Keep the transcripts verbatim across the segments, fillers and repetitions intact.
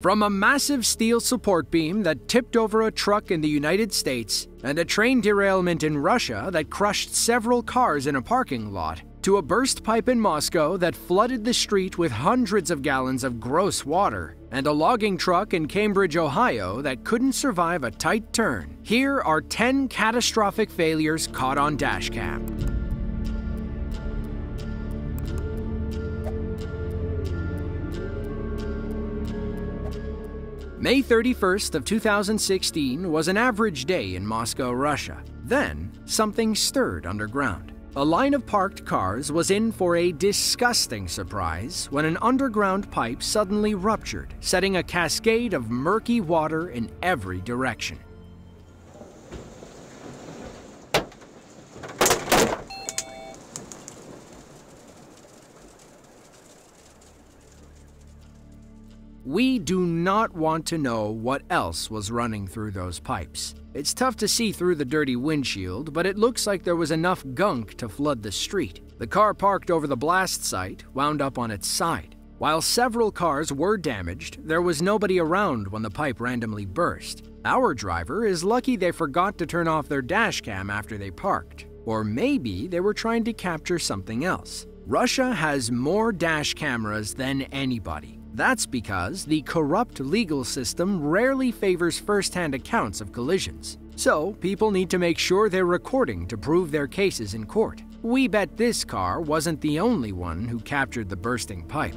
From a massive steel support beam that tipped over a truck in the United States and a train derailment in Russia that crushed several cars in a parking lot, to a burst pipe in Moscow that flooded the street with hundreds of gallons of gross water, and a logging truck in Cambridge, Ohio that couldn't survive a tight turn. Here are ten catastrophic failures caught on Dashcam. May thirty-first of two thousand sixteen was an average day in Moscow, Russia. Then, something stirred underground. A line of parked cars was in for a disgusting surprise when an underground pipe suddenly ruptured, setting a cascade of murky water in every direction. We do not want to know what else was running through those pipes. It's tough to see through the dirty windshield, but it looks like there was enough gunk to flood the street. The car parked over the blast site wound up on its side. While several cars were damaged, there was nobody around when the pipe randomly burst. Our driver is lucky they forgot to turn off their dash cam after they parked. Or maybe they were trying to capture something else. Russia has more dash cameras than anybody. That's because the corrupt legal system rarely favors first-hand accounts of collisions. So, people need to make sure they're recording to prove their cases in court. We bet this car wasn't the only one who captured the bursting pipe.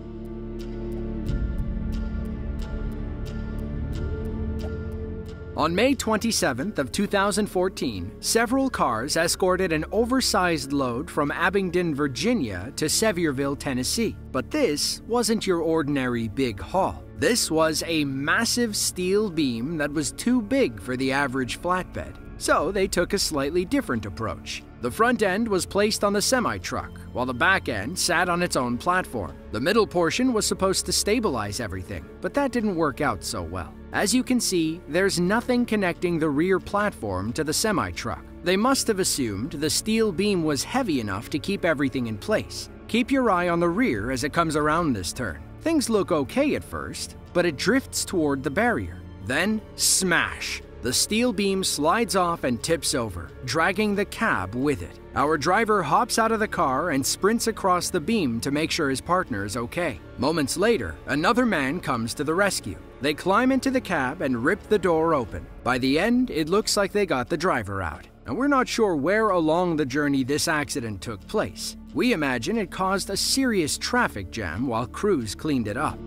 On May twenty-seventh of two thousand fourteen, several cars escorted an oversized load from Abingdon, Virginia to Sevierville, Tennessee. But this wasn't your ordinary big haul. This was a massive steel beam that was too big for the average flatbed. So they took a slightly different approach. The front end was placed on the semi-truck, while the back end sat on its own platform. The middle portion was supposed to stabilize everything, but that didn't work out so well. As you can see, there's nothing connecting the rear platform to the semi-truck. They must have assumed the steel beam was heavy enough to keep everything in place. Keep your eye on the rear as it comes around this turn. Things look okay at first, but it drifts toward the barrier. Then, smash! The steel beam slides off and tips over, dragging the cab with it. Our driver hops out of the car and sprints across the beam to make sure his partner is okay. Moments later, another man comes to the rescue. They climb into the cab and rip the door open. By the end, it looks like they got the driver out. And we're not sure where along the journey this accident took place. We imagine it caused a serious traffic jam while crews cleaned it up.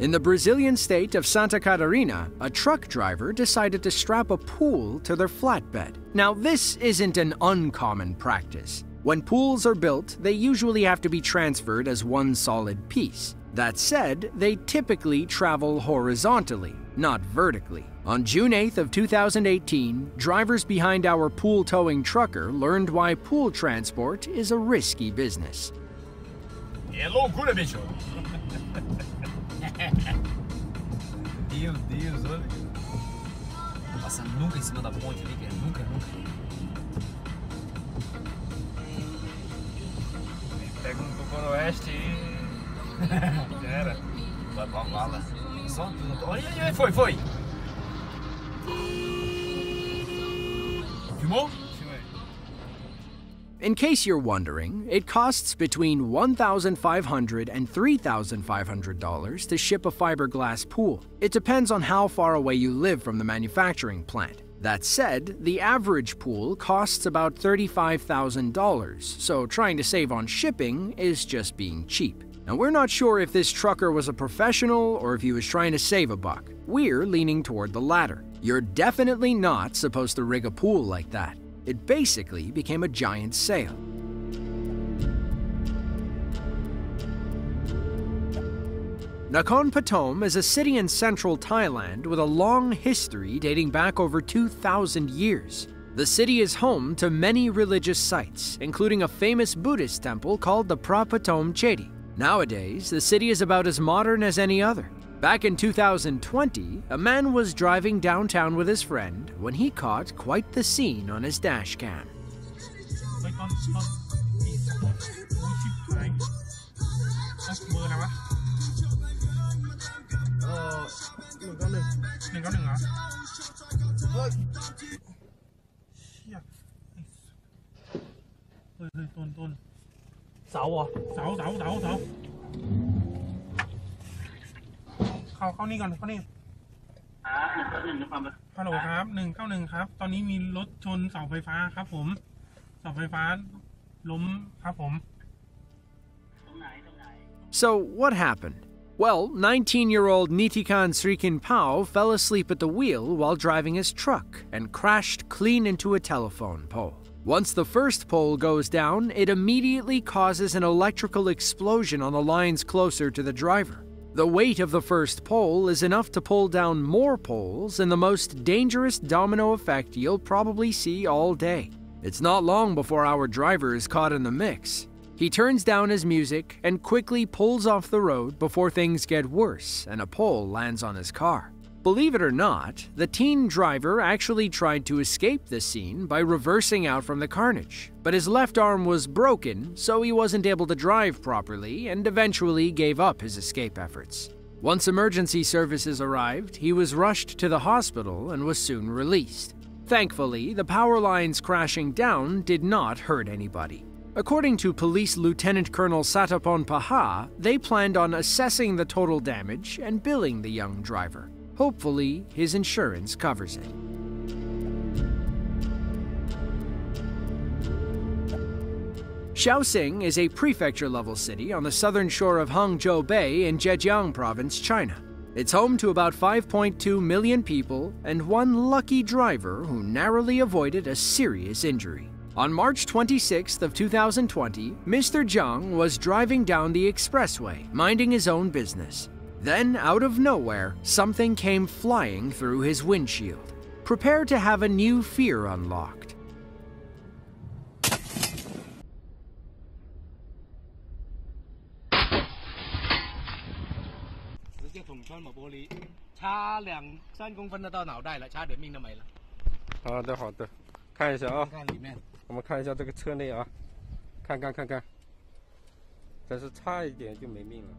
In the Brazilian state of Santa Catarina, a truck driver decided to strap a pool to their flatbed. Now, this isn't an uncommon practice. When pools are built, they usually have to be transferred as one solid piece. That said, they typically travel horizontally, not vertically. On June eighth of two thousand eighteen, drivers behind our pool-towing trucker learned why pool transport is a risky business. É loucura, bicho. Meu Deus, olha. Passando nunca em cima da ponte ali, que é nunca, nunca. Pega um pouco no oeste e. Já era. Vai pra mala. Só tudo. Olha aí, foi, foi! Filmou? In case you're wondering, it costs between one thousand five hundred dollars and three thousand five hundred dollars to ship a fiberglass pool. It depends on how far away you live from the manufacturing plant. That said, the average pool costs about thirty-five thousand dollars, so trying to save on shipping is just being cheap. Now, we're not sure if this trucker was a professional or if he was trying to save a buck. We're leaning toward the latter. You're definitely not supposed to rig a pool like that. It basically became a giant sale. Nakhon Pathom is a city in central Thailand with a long history dating back over two thousand years. The city is home to many religious sites, including a famous Buddhist temple called the Phra Pathom Chedi. Nowadays, the city is about as modern as any other. Back in two thousand twenty, a man was driving downtown with his friend when he caught quite the scene on his dash cam. เบอร์อะไรวะเออหนึ่งเก้าหนึ่งหนึ่งเก้าหนึ่งเหรอเฮ้ยเชี่ยเฮ้ยเฮ้ยต้นต้นเสาเหรอเสาเสาเสาเสาเข้าเข้านี่ก่อนเข้านี่ครับหนึ่งเก้าหนึ่งนะครับฮัลโหลครับหนึ่งเก้าหนึ่งครับตอนนี้มีรถชนเสาไฟฟ้าครับผมเสาไฟฟ้าล้มครับผมSo, what happened? Well, nineteen-year-old Nitikan Srikin Pau fell asleep at the wheel while driving his truck and crashed clean into a telephone pole. Once the first pole goes down, it immediately causes an electrical explosion on the lines closer to the driver. The weight of the first pole is enough to pull down more poles in the most dangerous domino effect you'll probably see all day. It's not long before our driver is caught in the mix. He turns down his music and quickly pulls off the road before things get worse and a pole lands on his car. Believe it or not, the teen driver actually tried to escape the scene by reversing out from the carnage, but his left arm was broken, so he wasn't able to drive properly and eventually gave up his escape efforts. Once emergency services arrived, he was rushed to the hospital and was soon released. Thankfully, the power lines crashing down did not hurt anybody. According to Police Lieutenant Colonel Satapon Paha, they planned on assessing the total damage and billing the young driver. Hopefully, his insurance covers it. Shaoxing is a prefecture-level city on the southern shore of Hangzhou Bay in Zhejiang Province, China. It's home to about five point two million people and one lucky driver who narrowly avoided a serious injury. On March twenty-sixth of two thousand twenty, Mister Zhang was driving down the expressway, minding his own business. Then, out of nowhere, something came flying through his windshield. Prepare to have a new fear unlocked. Okay. 我们看一下这个车内啊，看看看看，但是差一点就没命了。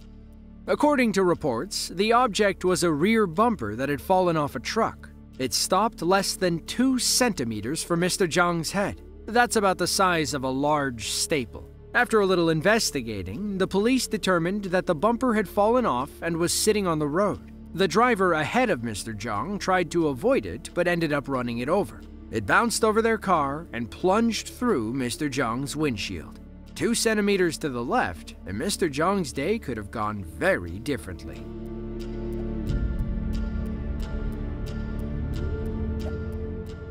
According to reports, the object was a rear bumper that had fallen off a truck. It stopped less than two centimeters from Mister Zhang's head. That's about the size of a large staple. After a little investigating, the police determined that the bumper had fallen off and was sitting on the road. The driver ahead of Mister Zhang tried to avoid it, but ended up running it over. It bounced over their car and plunged through Mister Zhang's windshield. Two centimeters to the left, and Mister Zhang's day could have gone very differently.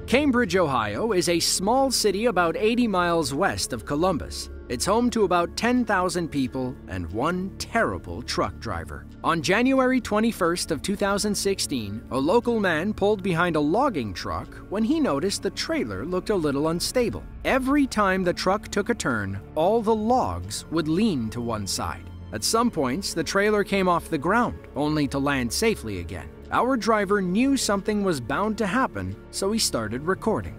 Cambridge, Ohio is a small city about eighty miles west of Columbus. It's home to about ten thousand people and one terrible truck driver. On January twenty-first of two thousand sixteen, a local man pulled behind a logging truck when he noticed the trailer looked a little unstable. Every time the truck took a turn, all the logs would lean to one side. At some points, the trailer came off the ground, only to land safely again. Our driver knew something was bound to happen, so he started recording.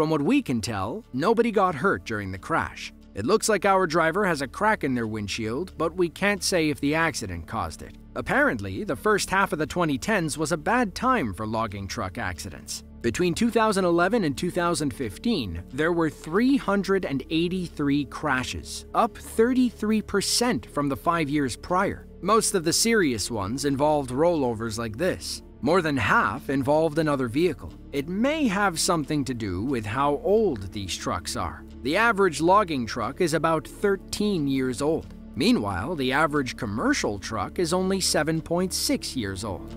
From what we can tell, nobody got hurt during the crash. It looks like our driver has a crack in their windshield, but we can't say if the accident caused it. Apparently, the first half of the twenty tens was a bad time for logging truck accidents. Between two thousand eleven and two thousand fifteen, there were three hundred eighty-three crashes, up thirty-three percent from the five years prior. Most of the serious ones involved rollovers like this. More than half involved another vehicle. It may have something to do with how old these trucks are. The average logging truck is about thirteen years old. Meanwhile, the average commercial truck is only seven point six years old.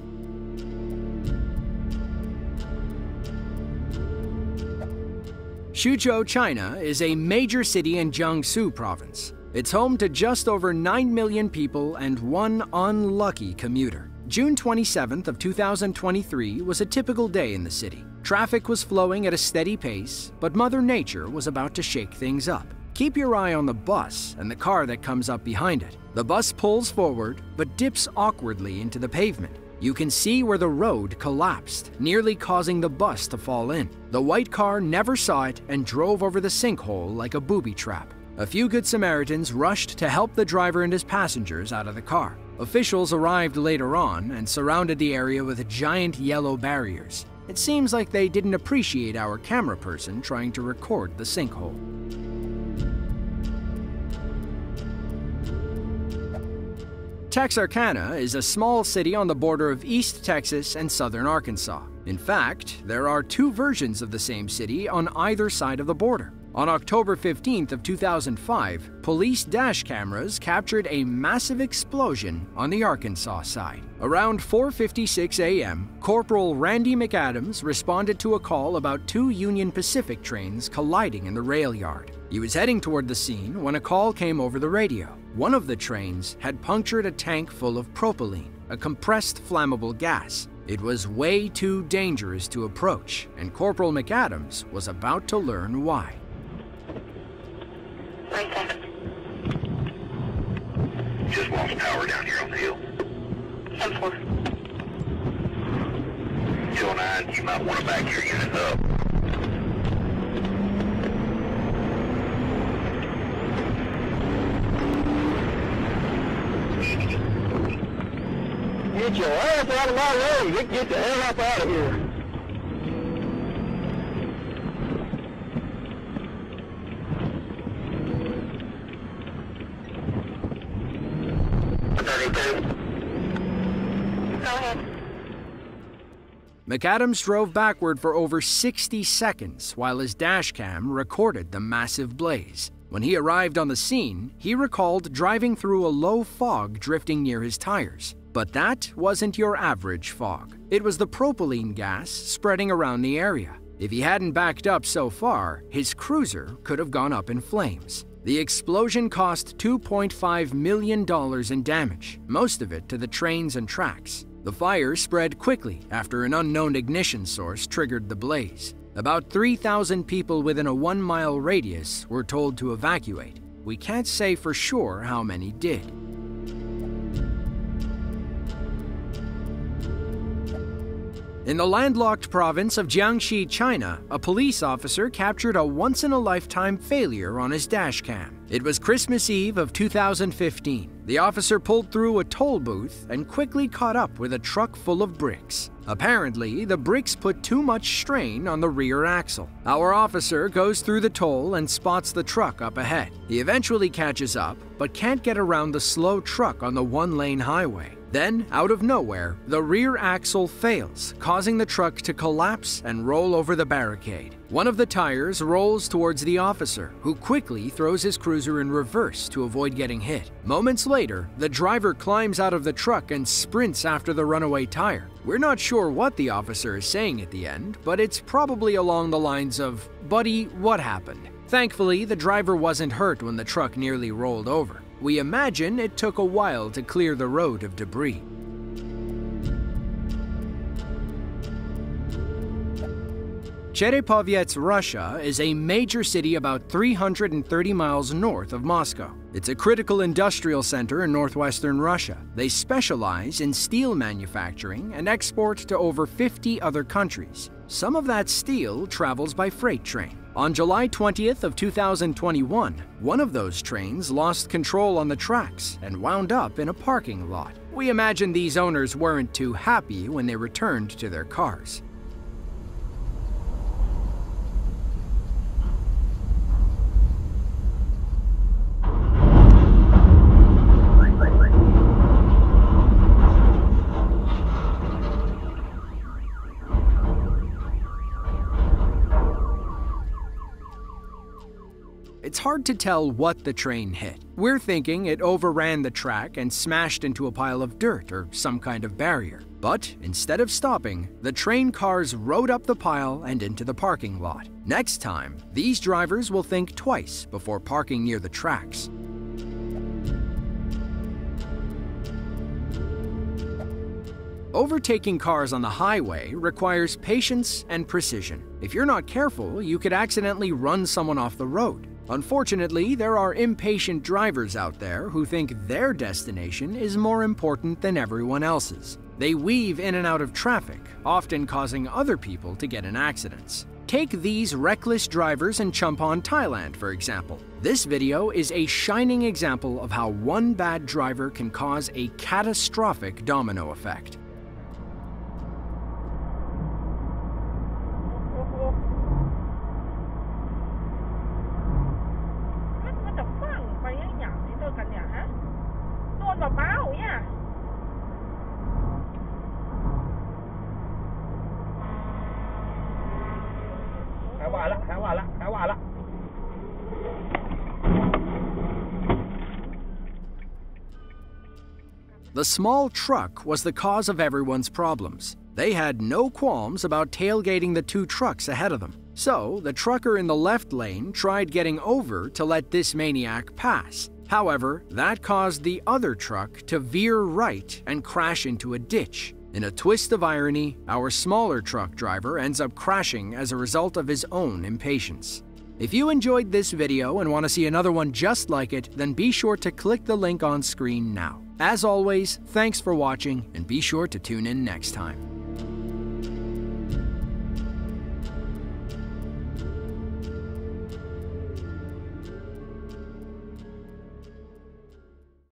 Xuzhou, China is a major city in Jiangsu Province. It's home to just over nine million people and one unlucky commuter. June twenty-seventh of two thousand twenty-three was a typical day in the city. Traffic was flowing at a steady pace, but Mother Nature was about to shake things up. Keep your eye on the bus and the car that comes up behind it. The bus pulls forward, but dips awkwardly into the pavement. You can see where the road collapsed, nearly causing the bus to fall in. The white car never saw it and drove over the sinkhole like a booby trap. A few Good Samaritans rushed to help the driver and his passengers out of the car. Officials arrived later on and surrounded the area with giant yellow barriers. It seems like they didn't appreciate our camera person trying to record the sinkhole. Texarkana is a small city on the border of East Texas and southern Arkansas. In fact, there are two versions of the same city on either side of the border. On October fifteenth of two thousand five, police dash cameras captured a massive explosion on the Arkansas side. Around four fifty-six a m, Corporal Randy McAdams responded to a call about two Union Pacific trains colliding in the rail yard. He was heading toward the scene when a call came over the radio. One of the trains had punctured a tank full of propylene, a compressed flammable gas. It was way too dangerous to approach, and Corporal McAdams was about to learn why. Just lost power down here on the hill. ten four. two oh nine, you might want to back your unit up. Get your ass out of my way. You can get the hell up out of here. McAdams drove backward for over sixty seconds while his dashcam recorded the massive blaze. When he arrived on the scene, he recalled driving through a low fog drifting near his tires. But that wasn't your average fog. It was the propylene gas spreading around the area. If he hadn't backed up so far, his cruiser could have gone up in flames. The explosion cost two point five million dollars in damage, most of it to the trains and tracks. The fire spread quickly after an unknown ignition source triggered the blaze. About three thousand people within a one-mile radius were told to evacuate. We can't say for sure how many did. In the landlocked province of Jiangxi, China, a police officer captured a once-in-a-lifetime failure on his dashcam. It was Christmas Eve of two thousand fifteen. The officer pulled through a toll booth and quickly caught up with a truck full of bricks. Apparently, the bricks put too much strain on the rear axle. Our officer goes through the toll and spots the truck up ahead. He eventually catches up, but can't get around the slow truck on the one-lane highway. Then, out of nowhere, the rear axle fails, causing the truck to collapse and roll over the barricade. One of the tires rolls towards the officer, who quickly throws his cruiser in reverse to avoid getting hit. Moments later, the driver climbs out of the truck and sprints after the runaway tire. We're not sure what the officer is saying at the end, but it's probably along the lines of, "Buddy, what happened?" Thankfully, the driver wasn't hurt when the truck nearly rolled over. We imagine it took a while to clear the road of debris. Cherepovets, Russia is a major city about three hundred thirty miles north of Moscow. It's a critical industrial center in northwestern Russia. They specialize in steel manufacturing and export to over fifty other countries. Some of that steel travels by freight train. On July twentieth of two thousand twenty-one, one of those trains lost control on the tracks and wound up in a parking lot. We imagine these owners weren't too happy when they returned to their cars. It's hard to tell what the train hit. We're thinking it overran the track and smashed into a pile of dirt or some kind of barrier. But instead of stopping, the train cars rode up the pile and into the parking lot. Next time, these drivers will think twice before parking near the tracks. Overtaking cars on the highway requires patience and precision. If you're not careful, you could accidentally run someone off the road. Unfortunately, there are impatient drivers out there who think their destination is more important than everyone else's. They weave in and out of traffic, often causing other people to get in accidents. Take these reckless drivers in Chumphon, Thailand, for example. This video is a shining example of how one bad driver can cause a catastrophic domino effect. The small truck was the cause of everyone's problems. They had no qualms about tailgating the two trucks ahead of them. So, the trucker in the left lane tried getting over to let this maniac pass. However, that caused the other truck to veer right and crash into a ditch. In a twist of irony, our smaller truck driver ends up crashing as a result of his own impatience. If you enjoyed this video and want to see another one just like it, then be sure to click the link on screen now. As always, thanks for watching, and be sure to tune in next time.